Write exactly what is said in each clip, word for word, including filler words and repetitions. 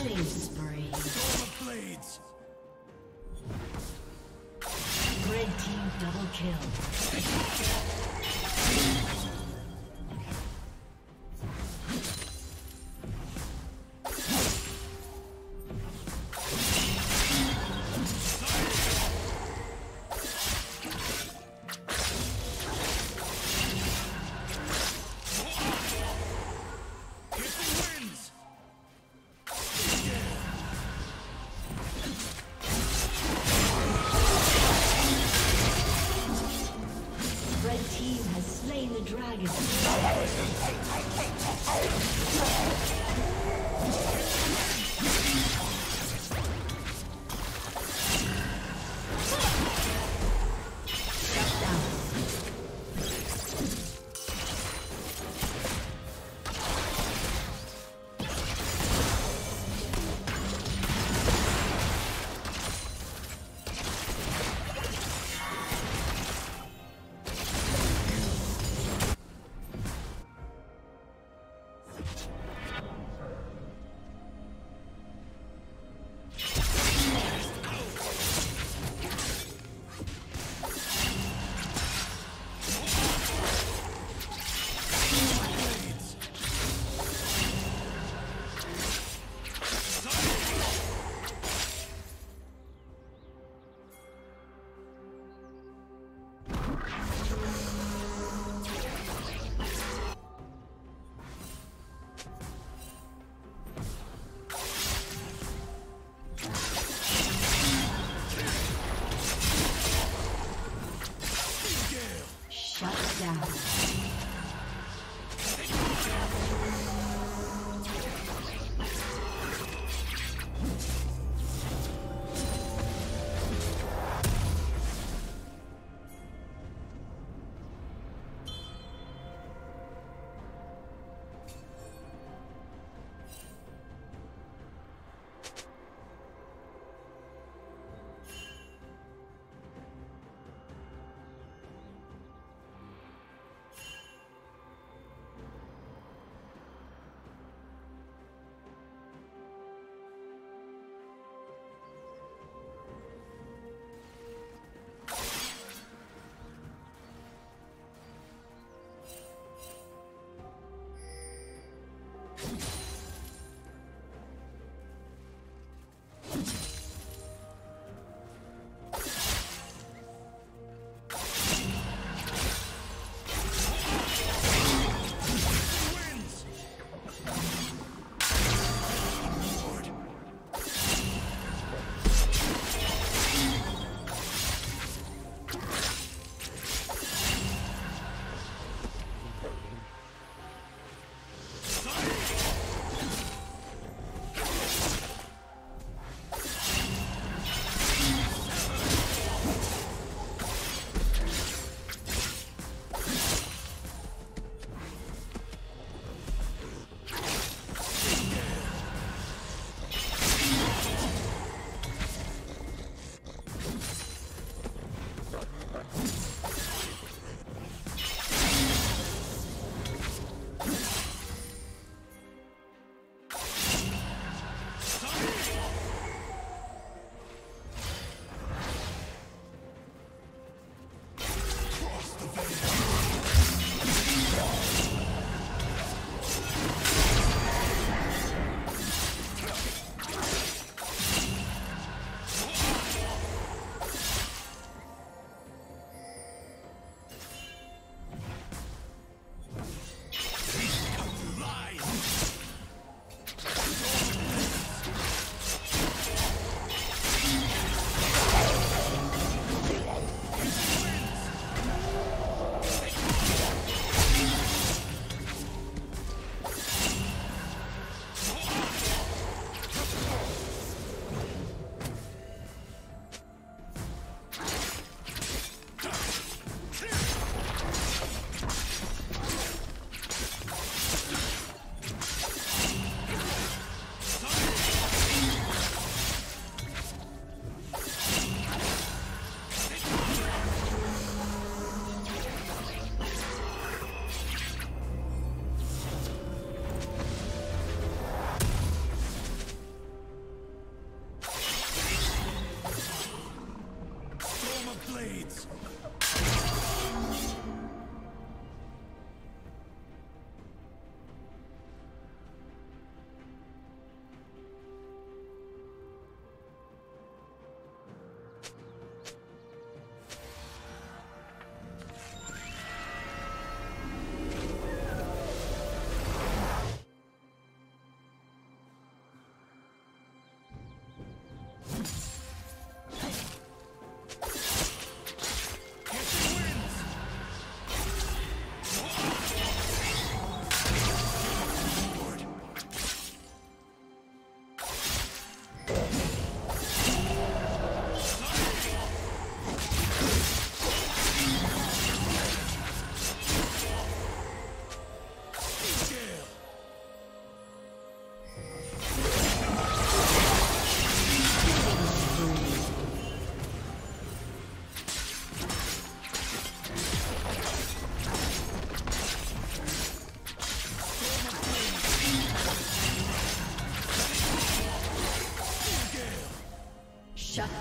Killing spree. Blades. Red team double kill. You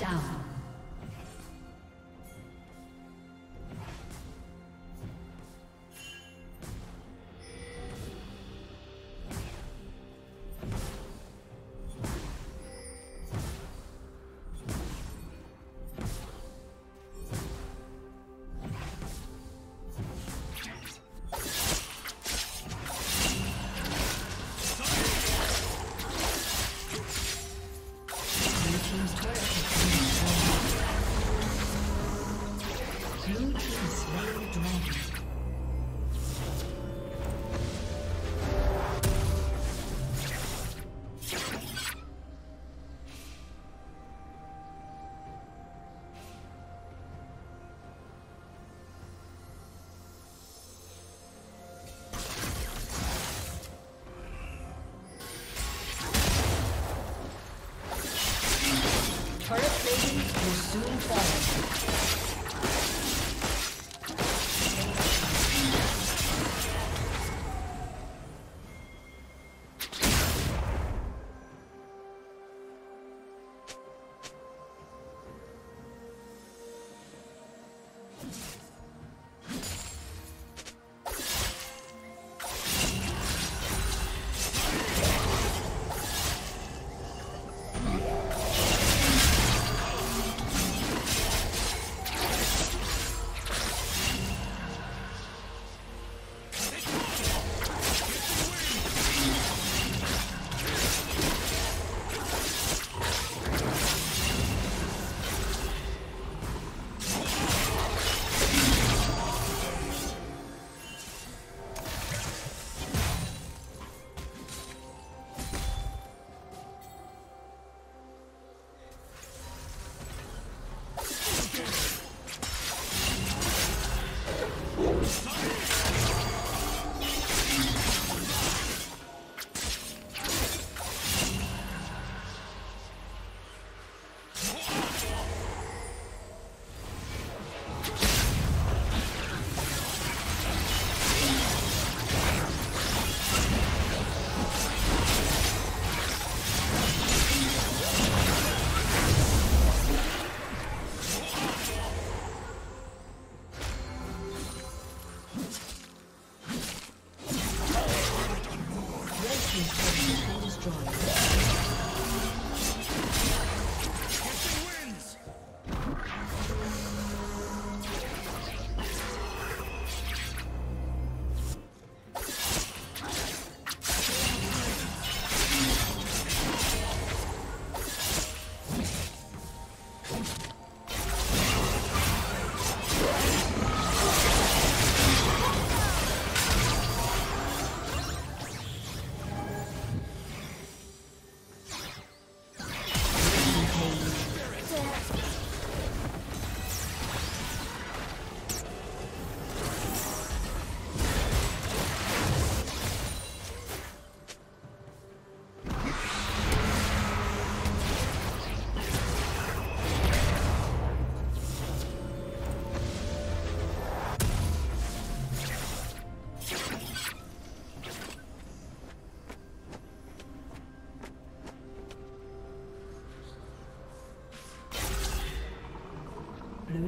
Shut down. Soon fall. Blue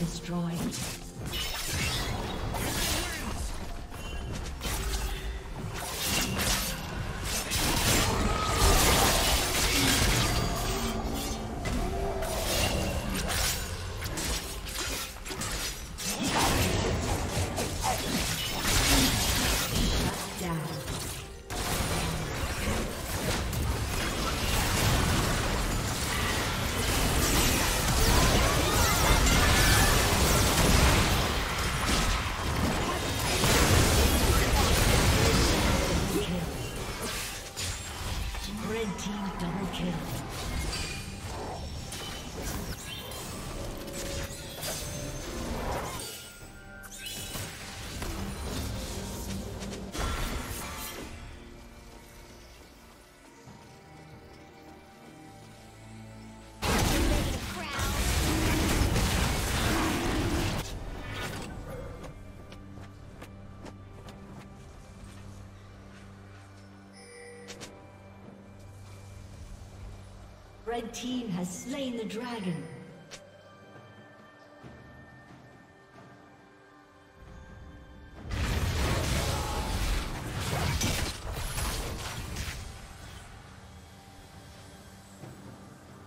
Destroyed. Red team has slain the dragon.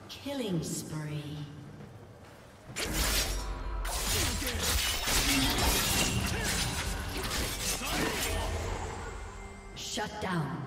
Killing spree. Shut down.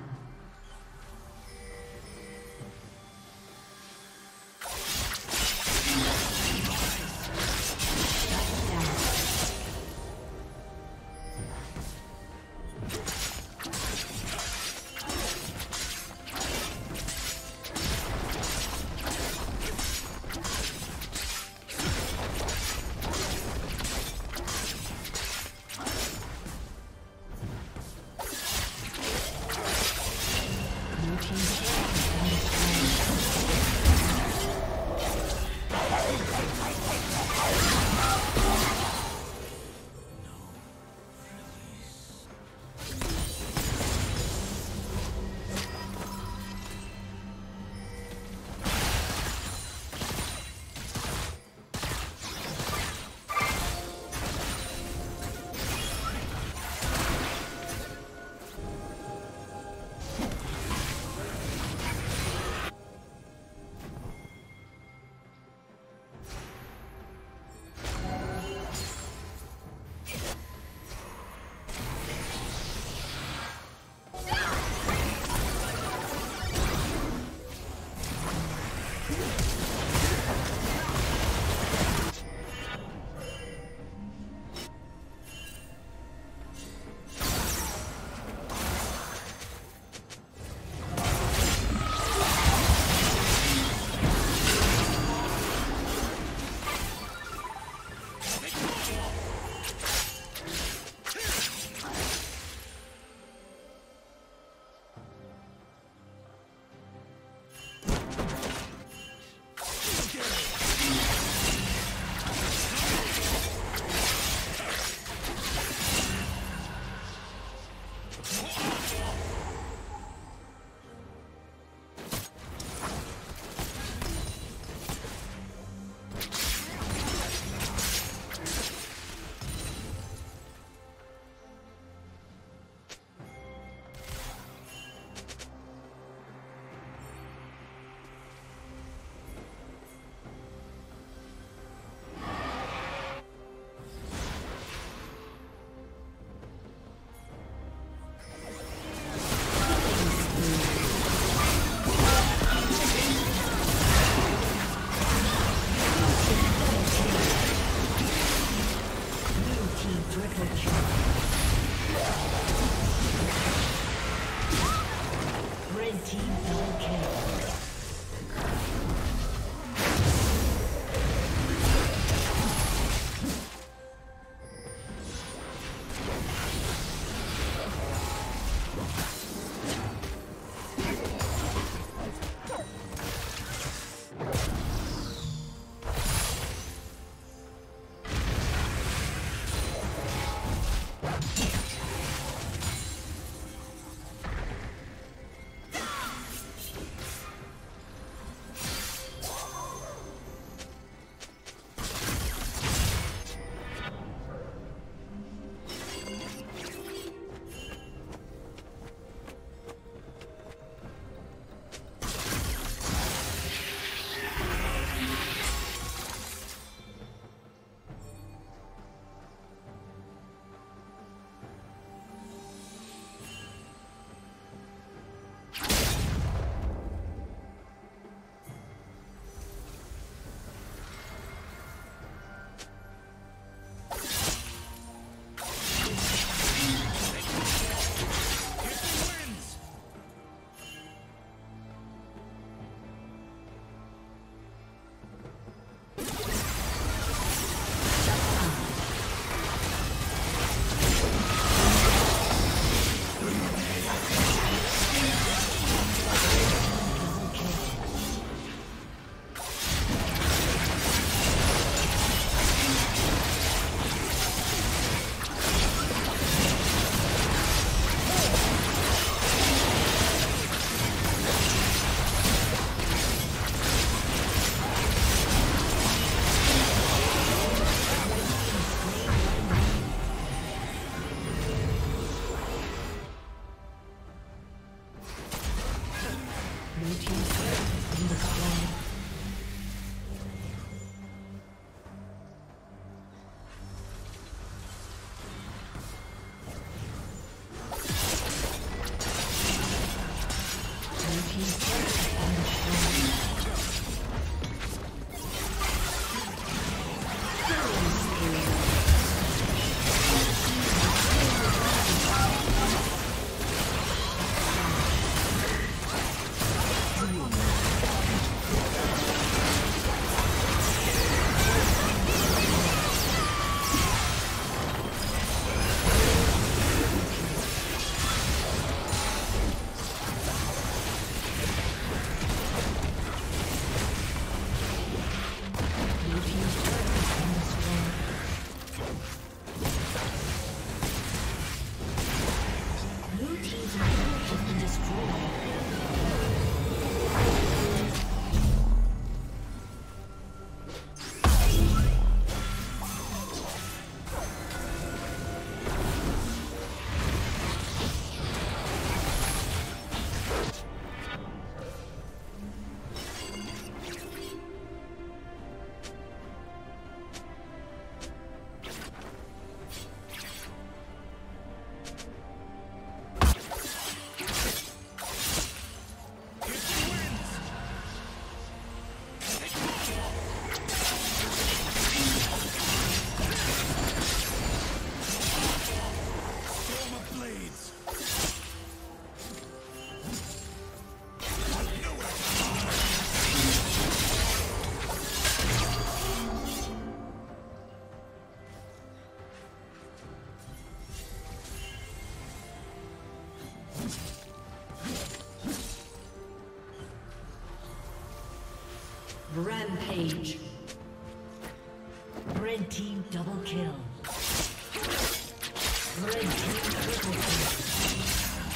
Red team double kill. Red team triple kill.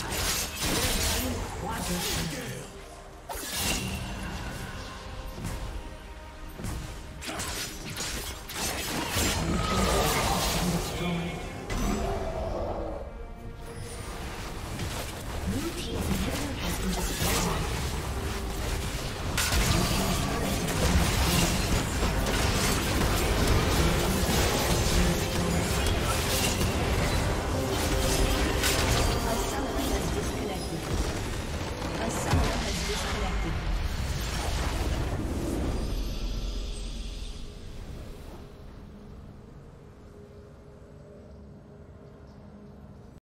Red team quadruple kill.